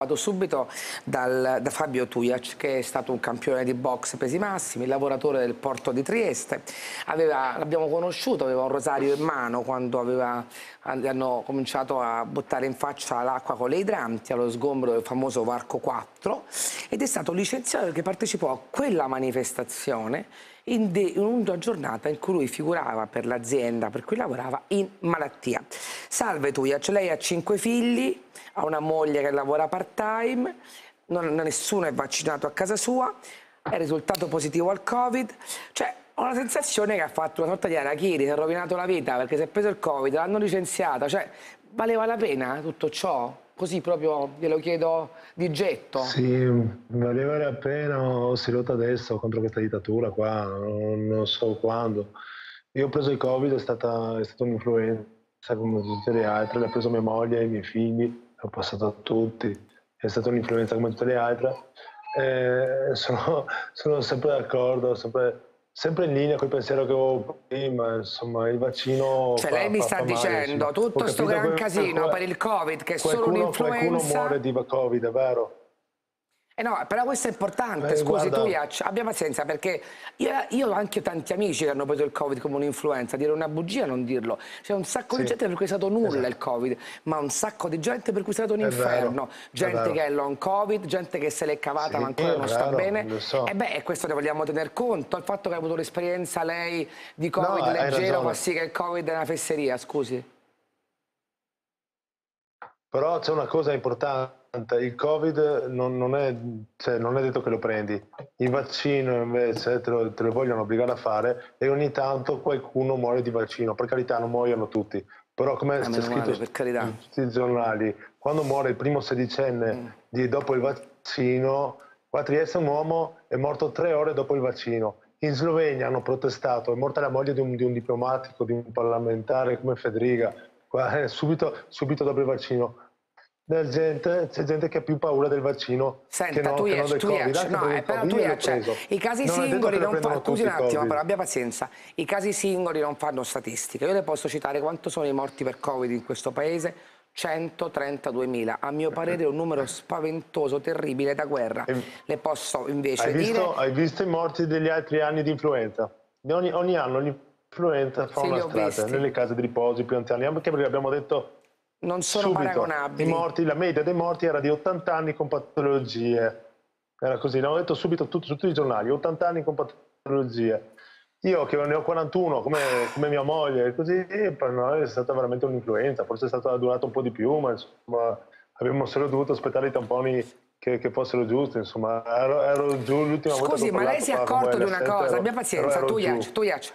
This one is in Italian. Vado subito da Fabio Tuiach, che è stato un campione di boxe pesi massimi, lavoratore del porto di Trieste. L'abbiamo conosciuto, aveva un rosario in mano quando hanno cominciato a buttare in faccia l'acqua con le idranti allo sgombro del famoso Varco 4 ed è stato licenziato perché partecipò a quella manifestazione in una giornata in cui lui figurava per l'azienda per cui lavorava in malattia. Salve Tuiach, lei ha 5 figli, ha una moglie che lavora part-time, nessuno è vaccinato a casa sua, è risultato positivo al Covid, cioè ho la sensazione che ha fatto una sorta di arachiri, si è rovinato la vita perché si è preso il Covid, l'hanno licenziato, cioè valeva la pena tutto ciò? Così proprio glielo chiedo di getto. Sì, valeva la pena, si lotta adesso contro questa dittatura qua, non so quando. Io ho preso il Covid, è stata un'influenza come tutte le altre, l'ha preso mia moglie, i miei figli, l'ho passato a tutti, è stata un'influenza come tutte le altre. Sono sempre d'accordo, sempre in linea col pensiero che avevo prima, insomma, il vaccino. Cioè, lei mi sta dicendo male, tutto questo gran casino per il Covid, che è solo un'influenza. Qualcuno muore di Covid, è vero? Eh no, però questo è importante, scusi Tuiach, abbia pazienza, perché io ho anche tanti amici che hanno preso il Covid come un'influenza, dire una bugia non dirlo, c'è un sacco di gente per cui è stato nulla il Covid, ma un sacco di gente per cui è stato un inferno, gente che è long Covid, gente che se l'è cavata ma ancora non sta bene, e beh, questo ne vogliamo tener conto, il fatto che ha avuto l'esperienza lei di Covid leggero fa sì che il Covid è una fesseria, scusi. Però c'è una cosa importante. Il Covid non è detto che lo prendi, il vaccino invece te lo vogliono obbligare a fare e ogni tanto qualcuno muore di vaccino, per carità non muoiono tutti, però come c'è scritto in tutti i giornali, quando muore il primo sedicenne dopo il vaccino, a Trieste un uomo è morto 3 ore dopo il vaccino, in Slovenia hanno protestato, è morta la moglie di un diplomatico, di un parlamentare come Fedriga, subito dopo il vaccino. C'è gente che ha più paura del vaccino. Senta, che non del Covid. Però i casi singoli non fanno. Scusi un attimo, però abbia pazienza. I casi singoli non fanno statistiche. Io le posso citare quanto sono i morti per Covid in questo paese? 132.000. A mio parere è un numero spaventoso, terribile, da guerra. Le posso invece dire. Hai visto i morti degli altri anni di influenza? Ogni anno l'influenza fa una strage nelle case di riposo, i più anziani, anche perché abbiamo detto. Non sono paragonabili. La media dei morti era di 80 anni con patologie. Era così, l'hanno detto subito tutti i giornali, 80 anni con patologie. Io che ne ho 41, come mia moglie, così è stata veramente un'influenza, forse è stata durata un po' di più, ma insomma abbiamo solo dovuto aspettare i tamponi che fossero giusti, insomma. Ero giù l'ultima volta. Scusi, ma lei si è accorto di una cosa, abbia pazienza, Tuiach.